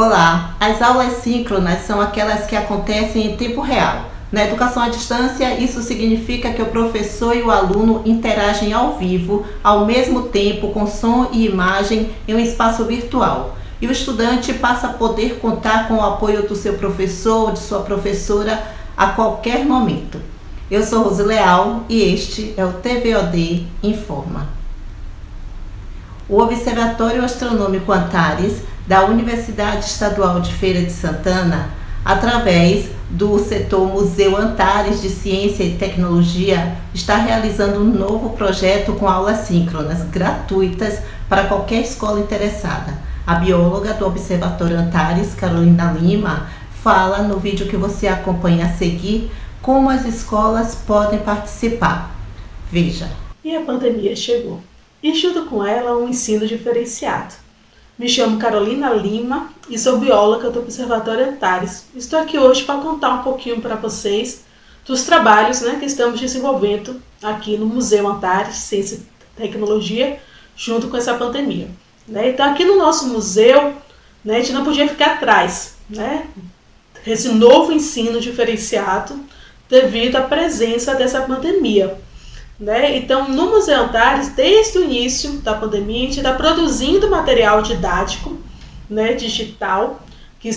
Olá! As aulas síncronas são aquelas que acontecem em tempo real. Na educação à distância, isso significa que o professor e o aluno interagem ao vivo, ao mesmo tempo, com som e imagem, em um espaço virtual. E o estudante passa a poder contar com o apoio do seu professor ou de sua professora a qualquer momento. Eu sou Rose Leal e este é o TVOD Informa. O Observatório Astronômico Antares, da Universidade Estadual de Feira de Santana, através do setor Museu Antares de Ciência e Tecnologia, está realizando um novo projeto com aulas síncronas gratuitas para qualquer escola interessada. A bióloga do Observatório Antares, Carolina Lima, fala no vídeo que você acompanha a seguir como as escolas podem participar. Veja. E a pandemia chegou, e junto com ela um ensino diferenciado. Me chamo Carolina Lima e sou bióloga do Observatório Antares. Estou aqui hoje para contar um pouquinho para vocês dos trabalhos que estamos desenvolvendo aqui no Museu Antares Ciência e Tecnologia junto com essa pandemia. Então aqui no nosso museu a gente não podia ficar atrás desse novo ensino diferenciado devido à presença dessa pandemia. Então, no Museu Antares, desde o início da pandemia, a gente está produzindo material didático, digital, que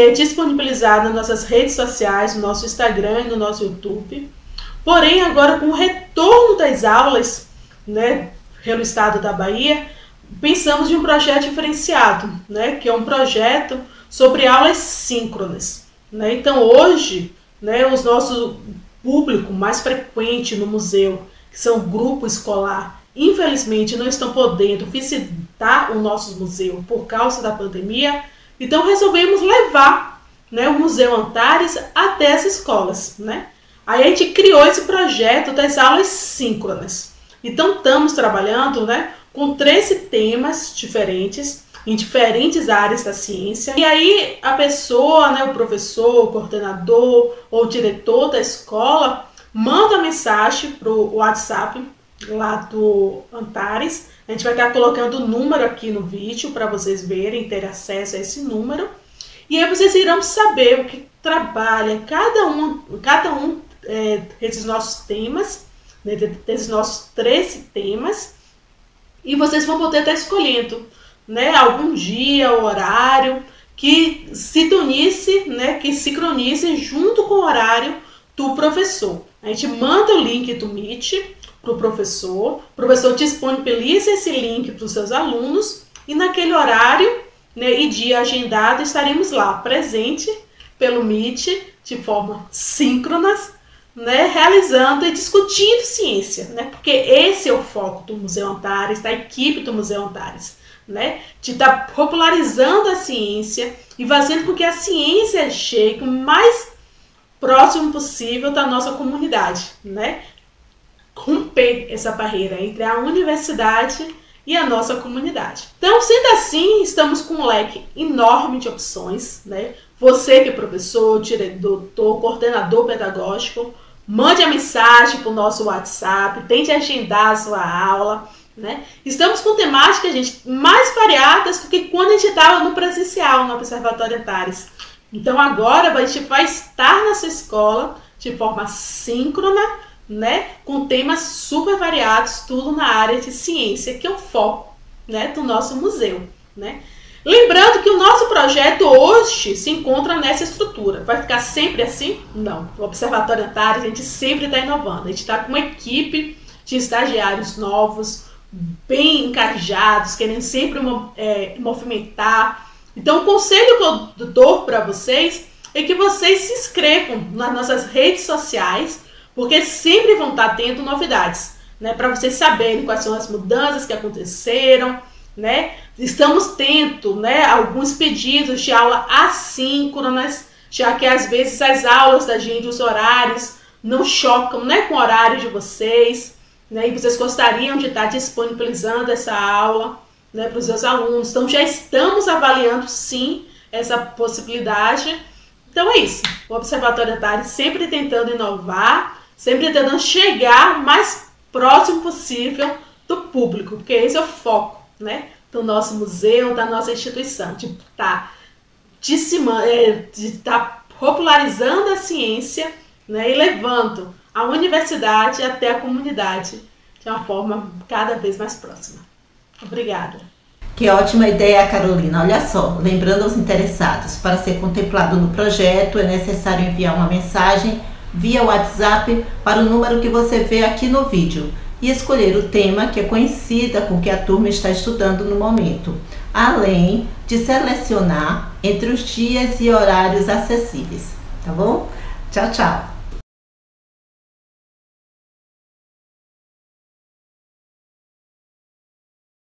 é disponibilizado nas nossas redes sociais, no nosso Instagram e no nosso YouTube. Porém, agora com o retorno das aulas, pelo estado da Bahia, pensamos em um projeto diferenciado, que é um projeto sobre aulas síncronas. Então, hoje, os nossos público mais frequente no museu, que são o grupo escolar, infelizmente não estão podendo visitar o nosso museu por causa da pandemia, então resolvemos levar o Museu Antares até as escolas. Aí a gente criou esse projeto das aulas síncronas. Então estamos trabalhando com 13 temas diferentes, em diferentes áreas da ciência, e aí a pessoa, o professor, o coordenador ou o diretor da escola manda mensagem para o WhatsApp lá do Antares. A gente vai estar colocando o número aqui no vídeo para vocês verem, ter acesso a esse número, e aí vocês irão saber o que trabalha cada um desses nossos temas, desses nossos 13 temas, e vocês vão poder estar escolhendo algum dia, horário que sintonize, que sincronize junto com o horário do professor. A gente manda o link do Meet para o professor disponibiliza esse link para os seus alunos, e naquele horário e dia agendado estaremos lá, presente pelo Meet, de forma síncrona, realizando e discutindo ciência, porque esse é o foco do Museu Antares, da equipe do Museu Antares. De estar popularizando a ciência e fazendo com que a ciência chegue o mais próximo possível da nossa comunidade, romper essa barreira entre a universidade e a nossa comunidade. Então, sendo assim, estamos com um leque enorme de opções, Você que é professor, diretor, coordenador pedagógico, mande a mensagem para o nosso WhatsApp, tente agendar a sua aula. Estamos com temáticas, gente, mais variadas do que quando a gente estava no presencial, no Observatório Antares. Então agora a gente vai estar na sua escola de forma síncrona, com temas super variados, tudo na área de ciência, que é o foco do nosso museu. Lembrando que o nosso projeto hoje se encontra nessa estrutura. Vai ficar sempre assim? Não. O Observatório Antares, a gente sempre está inovando. A gente está com uma equipe de estagiários novos, bem encajados, querendo sempre movimentar. Então o conselho que eu dou para vocês é que vocês se inscrevam nas nossas redes sociais, porque sempre vão estar tendo novidades, para vocês saberem quais são as mudanças que aconteceram, Estamos tendo, alguns pedidos de aula assíncronas, já que às vezes as aulas da gente, os horários não chocam, com o horário de vocês. E vocês gostariam de estar disponibilizando essa aula para os seus alunos. Então já estamos avaliando sim essa possibilidade. Então é isso, o Observatório Antares sempre tentando inovar, sempre tentando chegar o mais próximo possível do público, porque esse é o foco do nosso museu, da nossa instituição, de estar de estar popularizando a ciência, né, e levando a universidade até a comunidade de uma forma cada vez mais próxima. Obrigada. Que ótima ideia, Carolina. Olha só, lembrando aos interessados, para ser contemplado no projeto, é necessário enviar uma mensagem via WhatsApp para o número que você vê aqui no vídeo e escolher o tema que é coincida com o que a turma está estudando no momento, além de selecionar entre os dias e horários acessíveis, tá bom? Tchau, tchau!